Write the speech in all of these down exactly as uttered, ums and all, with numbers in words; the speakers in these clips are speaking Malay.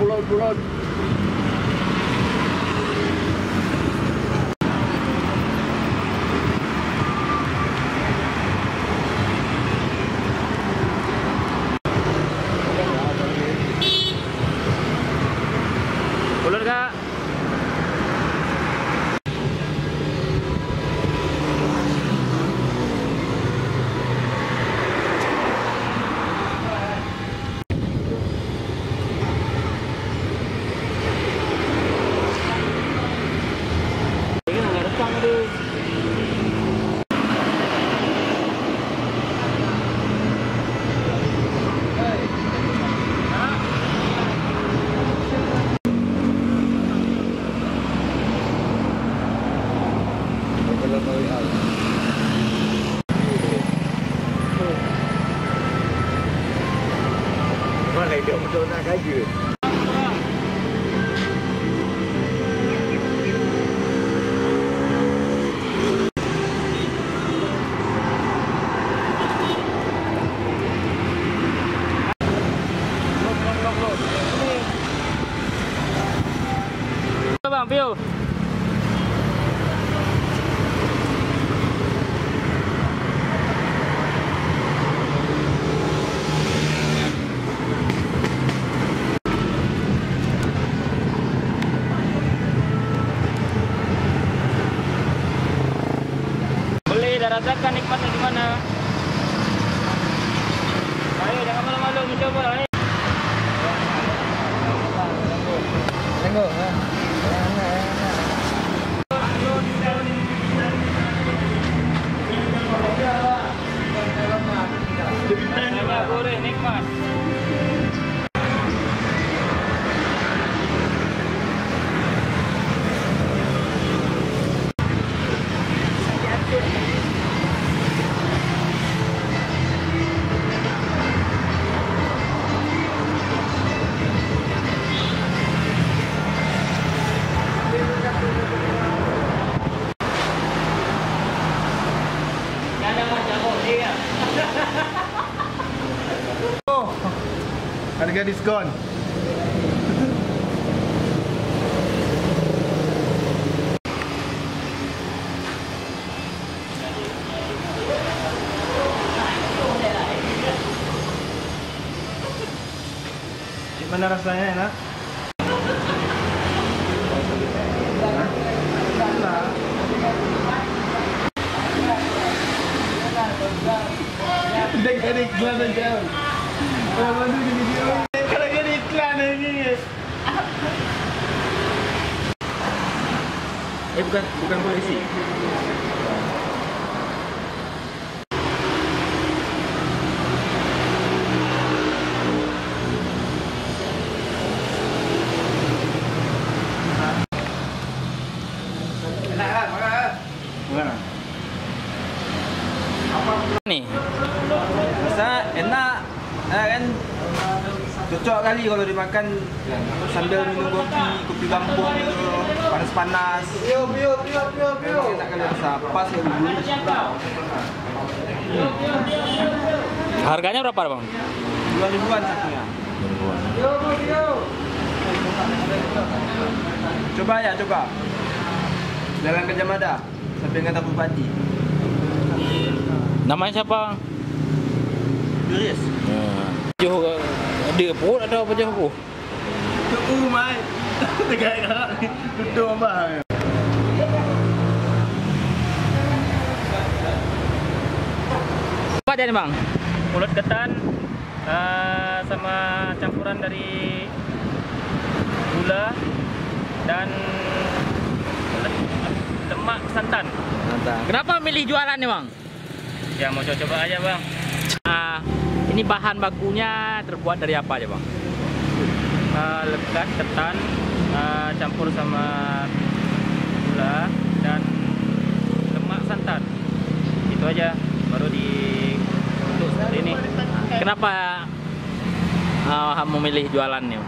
pulau pulau. Ulur kak. Bang Pio. Boleh dah rasakan nikmatnya di mana? Ayo jangan malu-malu mencoba. Ayo. Tengok ha. Harga diskon. Gimana rasanya enak? Dek dek gelas jauh. Kalau di video kalau jadi iklan ini. Eh bukan bukan polisi. Ni besar enak kan, cocok kali kalau dimakan sambil minum kopi kopi kampung panas-panas. Yo yo yo yo yo. Enak kali besar pas ya dulu. Harganya berapa bang? Dua ribuan satunya. Yo yo. Coba ya coba. Jalan ke Jamada sampai dengan Tapu Pati. Namanya siapa? Juris. Johor ada perut atau apa Johor? Johor mai. Tegak-tegak duduk abang. Apa jadi bang? Mulut ketan uh, sama campuran dari gula dan lemak santan. Santan. Kenapa milih jualan ni bang? Ya mau coba aja bang. Nah, ini bahan bakunya terbuat dari apa aja bang? Uh, lekat ketan uh, campur sama gula dan lemak santan. Itu aja baru dibentuk seperti ini. Kenapa uh, memilih jualan nih?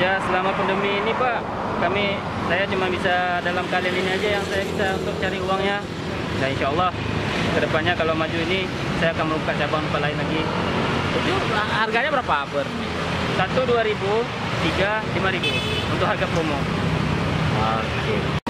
Ya selama pandemi ini pak, kami saya cuma bisa dalam keadaan ini aja yang saya bisa untuk cari uangnya. Dan insya Allah kedepannya kalau maju ini saya akan membuka cabang lain lagi. Itu harganya berapa per? Satu dua ribu, tiga lima ribu untuk harga promo. Oke.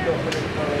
Terima kasih.